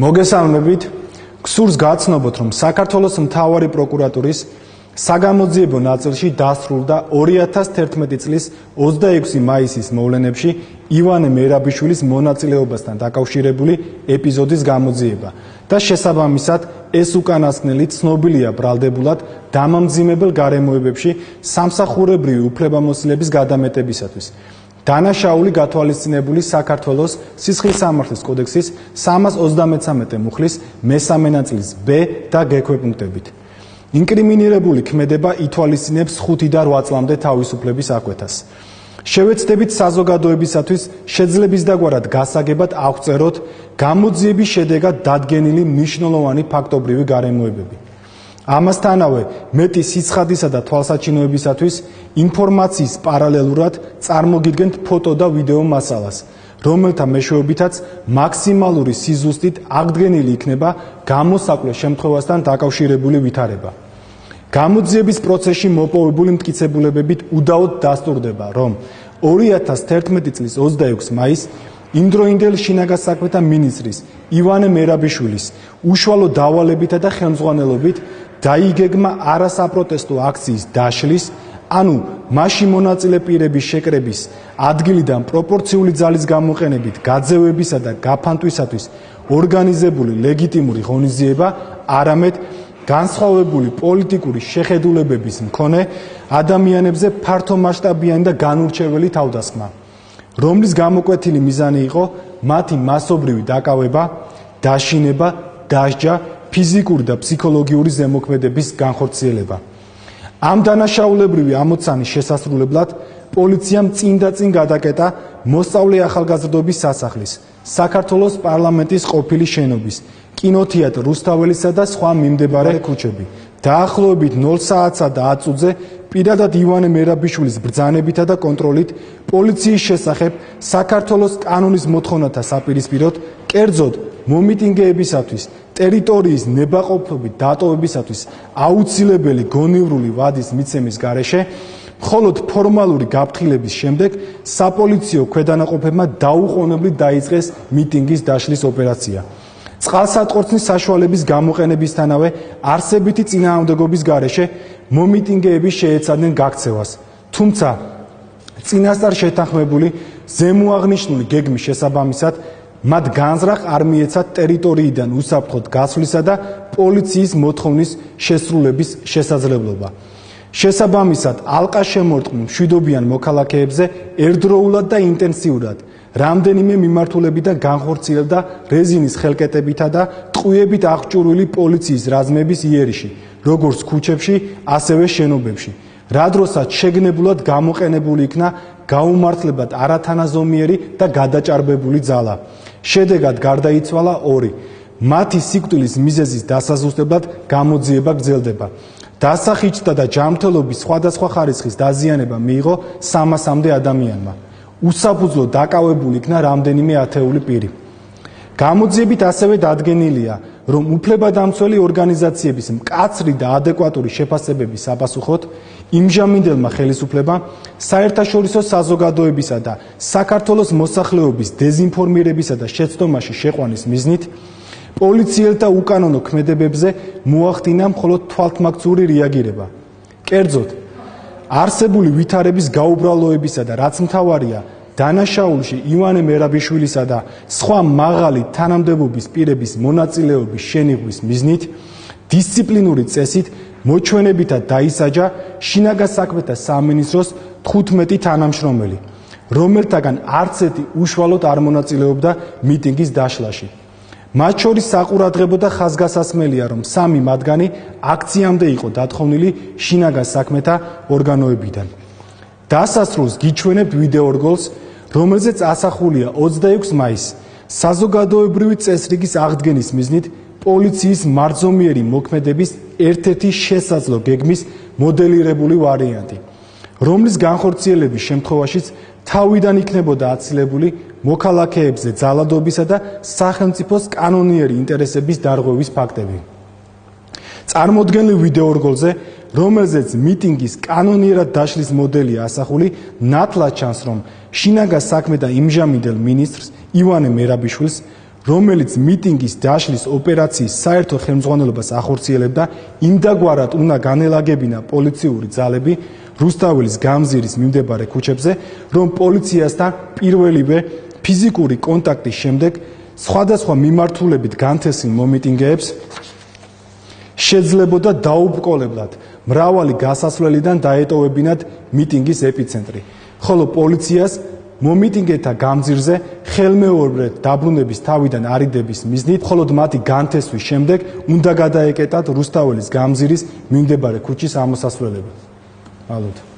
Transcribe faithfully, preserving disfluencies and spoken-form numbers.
მოგესალმებით, გსურს გაცნობთ, რომ საქართველოს მთავარი პროკურატურის საგამოძიებო ნაწილში დასრულდა ორი ათას თერთმეტი წლის ოცდაექვსი მაისის მოვლენებში ივანე მერაბიშვილის მონაწილეობასთან დაკავშირებული ეპიზოდის გამოძიება და შესაბამისად ეს უკანასკნელი ცნობილია ბრალდებულად დამამძიმებელ გარემოებებში სამსახურებრივი უფლებამოსილების გადამეტებისათვის. დანაშაული გათვალისწინებული საქართველოს სისხლის სამართლის კოდექსის სამას ოცდამეცამეტე მუხლის მესამე ნაწილის ბ და გ ქვეყნებით. ინკრიმინირებული ქმედება ითვალისწინებს ხუთიდან რვა წლამდე თავისუფლების აღკვეთას. შევეცდებით საზოგადოებისათვის შეძლებისდაგვარად გასაგებად აღწეროთ გამოძიების შედეგად დადგენილი მნიშვნელოვანი ფაქტობრივი გარემოებები. Ამასთანავე, მეტი სიცხადისა და თვალსაჩინოებისათვის ინფორმაციის პარალელურად წარმოგიდგენთ ფოტო და ვიდეო მასალას, რომელთა მეშვეობითაც მაქსიმალური სიზუსტით აღდგენილი იქნება გამოსაკვლევ შემთხვევასთან დაკავშირებული ვითარება. გამოძიების პროცესში მოპოვებული მტკიცებულებებით უდაოდ დასტურდება, რომ ორი ათას თერთმეტი წლის ოცდაექვსი მაისს იმდროინდელ შინაგან საქმეთა მინისტრის ივანე მერაბიშვილის უშუალო დავალებითა და ხელმძღვანელობით დაიგეგმა არასაპროტესტო აქციის დაშლის, ანუ მასში მონაწილე პირების შეკრების ადგილიდან პროპორციული ძალის გამოყენებით გაძევებისა და გაფანტვისათვის ორგანიზებული ლეგიტიმური ღონისძიება, არამედ განსხვავებული პოლიტიკური შეხედულებების მქონე ადამიანებზე ფართომასშტაბიანი და განურჩეველი თავდასხმა, რომლის გამოკვეთილი მიზანი იყო მათი მასობრივი დაკავება, დაშინება, დასჯა, ფიზიკური და ფსიქოლოგიური ზემოქმედების განხორციელება. Ამ დანაშაულებრივი ამოცანის შესასრულებლად პოლიციამ წინდაწინ გადაკეტა მოსწავლე ახალგაზრდობის სასახლის, საქართველოს პარლამენტის ყოფილი შენობის, კინოთეატრ რუსთაველისა და სხვა მიმდებარე ქუჩები. Დაახლოებით ნულ საათსა და ათს წუთზე პირადად ივანე მერაბიშვილის ბრძანებითა და კონტროლით პოლიციის შესახებ საქართველოს კანონის მოთხოვნათა საპირისპიროდ, კერძოდ მომიტინგეებისათვის, ტერიტორიის ნებაყოფლობით დატოვებისათვის აუცილებელი გონივრული ვადის მიცემის გარეშე, მხოლოდ ფორმალური გაფრთხილების შემდეგ საპოლიციო ქვედანაყოფებმა დაუყოვნებლივ დაიწყეს მიტინგის დაშლის ოპერაცია. წყალსატყორცნის საშუალების გამოყენებისთანავე არსებითი წინააღმდეგობის გარეშე მომიტინგეები შეეცადნენ გაქცევას, თუმცა წინასწარ შეთანხმებული ზემოაღნიშნული გეგმის შესაბამისად მათ განზრახ არ მიეცათ ტერიტორიიდან უსაფრთხოდ გასვლისა და პოლიციის მოთხოვნის შესრულების შესაძლებლობა. შესაბამისად ალყაშემორტყმულ მშვიდობიან მოქალაქეებზე ერთდროულად და ინტენსიურად რამდენიმე მიმართულებიდან განხორციელდა რეზინის ხელკეტებითა და ტყუებით აღჭურვილი პოლიციის რაზმების იერიში, როგორც ქუჩებში, ასევე შენობებში, რა დროსაც შეგნებულად გამოყენებული იქნა გაუმართლებად არათანაზომიერი და გადაჭარბებული ძალა. შედეგად გარდაიცვალა ორი. მათი სიკვდილის მიზეზის დასაზუსტებლად გამოძიება გრძელდება. დასახიჩთა და ჯანმრთელობის სხვადასხვა ხარისხის დაზიანება მიიღო სამასამდე ადამიანმა. Უსაფუძვლო დაკავებული იქნა რამდენიმე ათეული პირი. გამოძიებით ასევე დადგენილია, რომ უფლებადამცველი ორგანიზაციების მკაცრი და ადეკვატური შეფასებების საპასუხოდ იმჟამინდელმა ხელისუფლებამ საერთაშორისო საზოგადოებისა და საქართველოს მოსახლეობის დეзинფორმირებისა და შეცდომაში შეყვანის მიზნით პოლიციელთა უკანონო ქმედებებზე მოახდინა მხოლოდ თვალთმაგცური რეაგირება. კერძოდ, არსებული ვითარების გაუბრალოებისა და რაც მთავარია, დანაშაულში ივანე მერაბიშვილისა და სხვა მაღალი თანამდებობის პირების მონაწილეობის შენიღვის მიზნით დისციპლინური წესით მოჩვენებითა დაისაჯა შინაგან საქმეთა სამინისტროს თხუთმეტი თანამშრომელი, რომელთაგან არც ერთი უშუალოდ არ მონაწილეობდა მიტინგის დაშლაში. მათ შორის საყურადღებო და ხაზგასასმელია, რომ სამი მათგანი აქციამდე იყო დათხოვნილი შინაგან საქმეთა ორგანოებიდან. დასასრულს გიჩვენებ ვიდეორგოლს, რომელზეც ასახულია ოცდაექვსი მაისს საზოგადოებრივი წესრიგის აღდგენის მიზნით პოლიციის მარჯომიერი მოქმედების ერთ-ერთი შესაძლო გეგმის მოდელირებული ვარიანტი, რომლის განხორციელების შემთხვევაშიც თავიდან იქნებოდა აცილებული მოქალაქეებზე ძალადობისა და სახელმწიფოს კანონიერი ინტერესების დარღვევის ფაქტები. წარმოდგენილ ვიდეორგოლზე, რომელზეც მიტინგის კანონიერად დაშლის მოდელია ასახული, ნათლად ჩანს, რომ შინაგან საქმეთა იმჟამინდელ მინისტრს ივანე მერაბიშვილს, რომელიც მიტინგის დაშლის ოპერაციის საერთო ხელმძღვანელობას ახორციელებდა, იმდაგვარად უნდა განელაგებინა პოლიციური ძალები რუსთაველის გამზირის მიმდებარე ქუჩებზე, რომ პოლიციასთან პირველივე ფიზიკური კონტაქტის შემდეგ სხვადასხვა მიმართულებით განთესილ მომიტინგეებს შეძლებოდა დაუპყრობლად მრავალი გასასვლელიდან დაეტოვებინათ მიტინგის ეპიცენტრი, ხოლო პოლიციას მომიტინგეთა გამძირზე ხელმეორედ დაბრუნების თავიდან არიდების მიზნით, მხოლოდ მათი განთესვის შემდეგ უნდა გადაეკეტათ რუსთაველის გამძირის მიმდებარე ქუჩის ამოსასვლელები. მადლობა.